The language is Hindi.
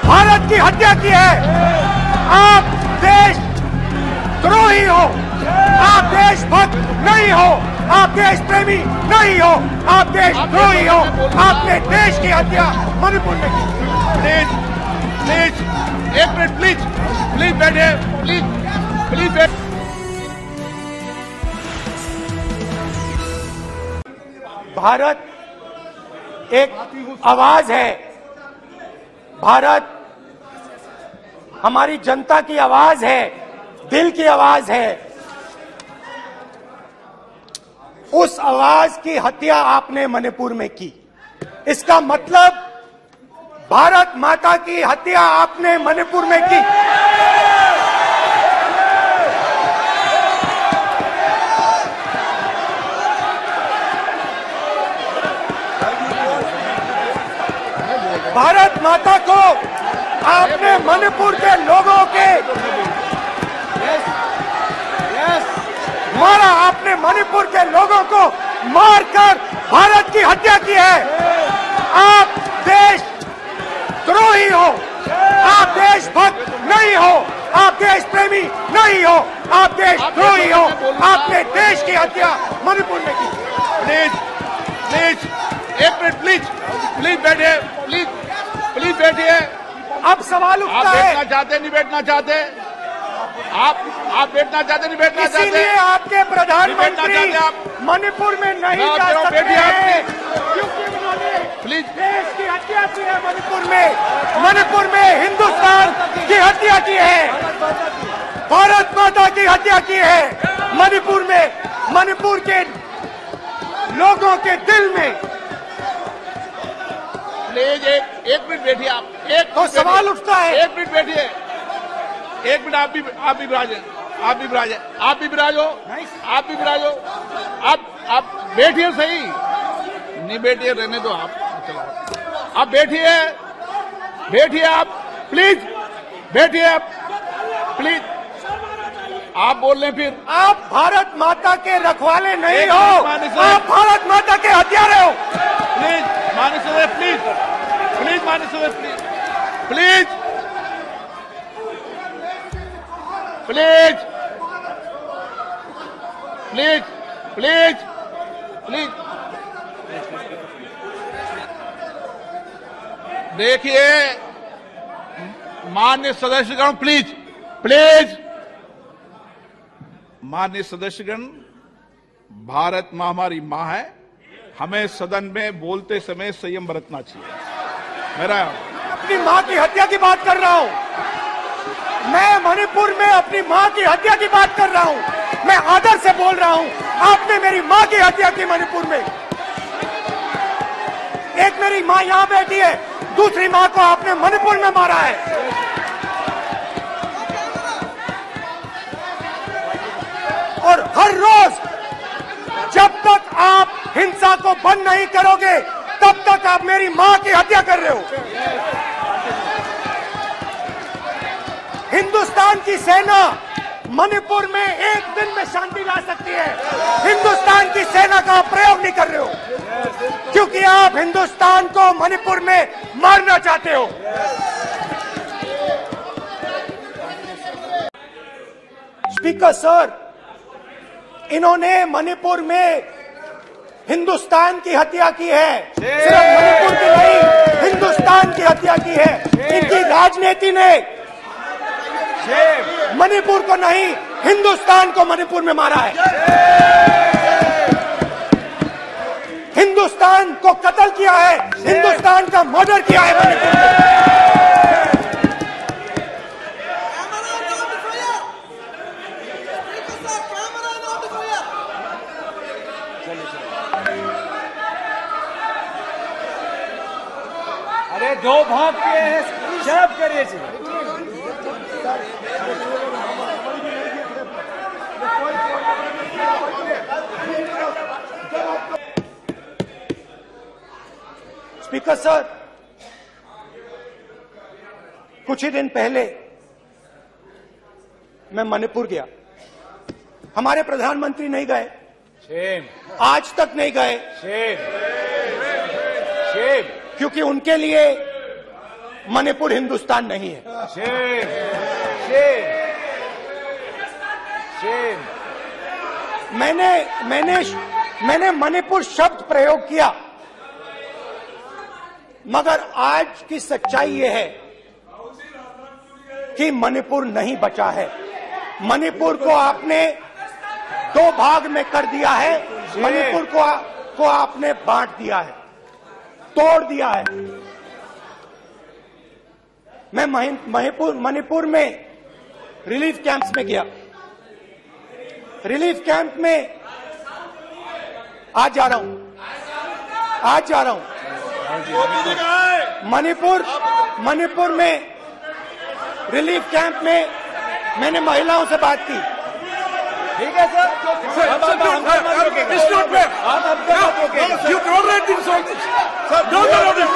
भारत की हत्या की है। आप देश द्रोही हो, आप देशभक्त नहीं हो, आप देश प्रेमी नहीं हो, आप देश द्रोही हो। आपने देश की हत्या मणिपुर में की। प्लीज प्लीज एक मिनट, प्लीज प्लीज बैठे, प्लीज प्लीज बैठ। भारत एक आवाज है, भारत हमारी जनता की आवाज है, दिल की आवाज है। उस आवाज की हत्या आपने मणिपुर में की। इसका मतलब भारत माता की हत्या आपने मणिपुर में की। भारत माता को आपने मणिपुर के लोगों के मारा, आपने मणिपुर के लोगों को मारकर भारत की हत्या की है। आप देश द्रोही हो, आप देशभक्त नहीं हो, आप देश प्रेमी नहीं हो, आप देश द्रोही हो। आपने देश की हत्या मणिपुर में की। प्लीज प्लीज एक मिनट, प्लीज प्लीज बैठे, प्लीज प्लीज बैठिए। अब सवाल उठता है, आप बैठना चाहते नहीं बैठना चाहते, आप बैठना चाहते नहीं बैठना चाहते, इसीलिए आपके प्रधानमंत्री मणिपुर में नहीं जा सकते हैं, क्योंकि उन्होंने प्लीज देश की हत्या की है। मणिपुर में हिंदुस्तान की हत्या की है, भारत माता की हत्या की है। मणिपुर में, मणिपुर के लोगों के दिल में। प्लीज एक मिनट बैठिए आप। एक तो सवाल उठता है, एक मिनट बैठिए, एक मिनट। आप भी विराज हैं, आप भी विराज हैं, आप भी विराज हो, आप भी विराज हो। आप बैठिए सही, नहीं बैठिए रहने दो। आप चलो, आप बैठिए, बैठिए आप, प्लीज बैठिए आप, प्लीज। आप बोल रहे फिर, आप भारत माता के रखवाले नहीं हो, आप भारत माता के हत्यारे हो। प्लीज माननीय, प्लीज प्लीज माननीय, please please please please please please. देखिए माननीय सदस्यगण, प्लीज प्लीज माननीय सदस्यगण, भारत मां हमारी मां है, हमें सदन में बोलते समय संयम बरतना चाहिए। मेरा अपनी मां की हत्या की बात कर रहा हूं, मैं मणिपुर में अपनी मां की हत्या की बात कर रहा हूं, मैं आदर से बोल रहा हूं। आपने मेरी मां की हत्या की मणिपुर में। एक मेरी मां यहां बैठी है, दूसरी मां को आपने मणिपुर में मारा है। और हर रोज जब तक आप हिंसा को बंद नहीं करोगे, तब तक आप मेरी मां की हत्या कर रहे हो। हिंदुस्तान की सेना मणिपुर में एक दिन में शांति ला सकती है। हिंदुस्तान की सेना का आप प्रयोग नहीं कर रहे हो, क्योंकि आप हिंदुस्तान को मणिपुर में मारना चाहते हो। स्पीकर सर, इन्होंने मणिपुर में हिंदुस्तान की हत्या की है, सिर्फ मणिपुर की नहीं, हिंदुस्तान की हत्या की है। इनकी राजनीति ने मणिपुर को नहीं, हिंदुस्तान को मणिपुर में मारा है। हिंदुस्तान को कत्ल किया है, हिंदुस्तान का मर्डर किया है मणिपुर में। अरे दो भाग के हैं, शराब करिए। स्पीकर सर, कुछ ही दिन पहले मैं मणिपुर गया। हमारे प्रधानमंत्री नहीं गए, आज तक नहीं गए, क्योंकि उनके लिए मणिपुर हिंदुस्तान नहीं है। Shame, shame, shame. मैंने मणिपुर शब्द प्रयोग किया, मगर आज की सच्चाई यह है कि मणिपुर नहीं बचा है। मणिपुर को आपने दो भाग में कर दिया है, मणिपुर को आपने बांट दिया है, तोड़ दिया है। मैं मणिपुर में रिलीफ कैंप्स में गया, रिलीफ कैंप में आज जा रहा हूं मणिपुर में रिलीफ कैंप में मैंने महिलाओं से बात की। ठीक है सर, सर,